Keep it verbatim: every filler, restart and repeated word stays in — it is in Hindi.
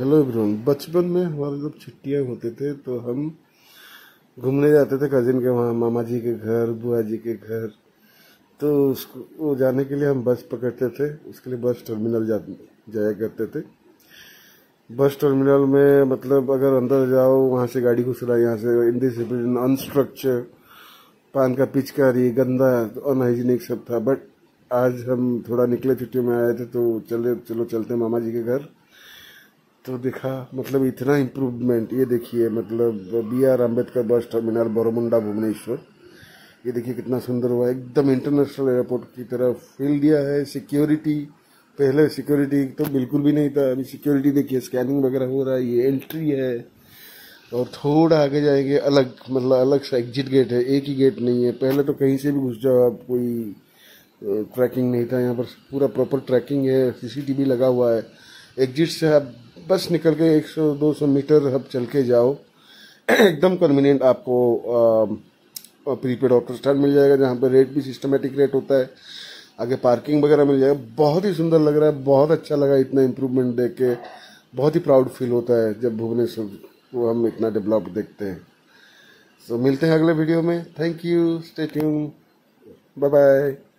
Hello everyone. बचपन में हमारे जब छुट्टियां होते थे तो हम घूमने जाते थे कजिन के वहाँ, मामा जी के घर, बुआ जी के घर। तो उसको वो जाने के लिए हम बस पकड़ते थे, उसके लिए बस टर्मिनल जा जाया करते थे। बस टर्मिनल में मतलब अगर अंदर जाओ वहाँ से गाड़ी घुस रहा है, यहाँ से इनडिसिप्लिन, अनस्ट्रक्चर, पान का पिचकारी, गंदा, अनहाइजीनिक सब था। बट आज हम थोड़ा निकले, छुट्टियों में आए थे तो चले चलो चलते मामा जी के घर। तो देखा मतलब इतना इम्प्रूवमेंट, ये देखिए मतलब B are Ambedkar bus terminal Baramunda Bhubaneswar, ये देखिए कितना सुंदर हुआ, एकदम इंटरनेशनल एयरपोर्ट की तरह फील दिया है। सिक्योरिटी, पहले सिक्योरिटी तो बिल्कुल भी नहीं था, अभी सिक्योरिटी देखिए, स्कैनिंग वगैरह हो रहा है। ये एंट्री है और थोड़ा आगे जाएंगे अलग मतलब अलग सा एग्जिट गेट है, एक ही गेट नहीं है। पहले तो कहीं से भी घुस जाओ आप, कोई ट्रैकिंग नहीं था। यहाँ पर पूरा प्रॉपर ट्रैकिंग है, सी सी टी वी लगा हुआ है। एग्जिट से आप बस निकल के एक सौ दो सौ मीटर अब चल के जाओ, एकदम कन्वीनियंट आपको प्रीपेड ऑटो स्टैंड मिल जाएगा, जहाँ पर रेट भी सिस्टमेटिक रेट होता है। आगे पार्किंग वगैरह मिल जाएगा। बहुत ही सुंदर लग रहा है, बहुत अच्छा लगा इतना इम्प्रूवमेंट देख के। बहुत ही प्राउड फील होता है जब भुवनेश्वर को हम इतना डेवलप देखते हैं। सो so, मिलते हैं अगले वीडियो में। Thank you, stay tune, bye bye.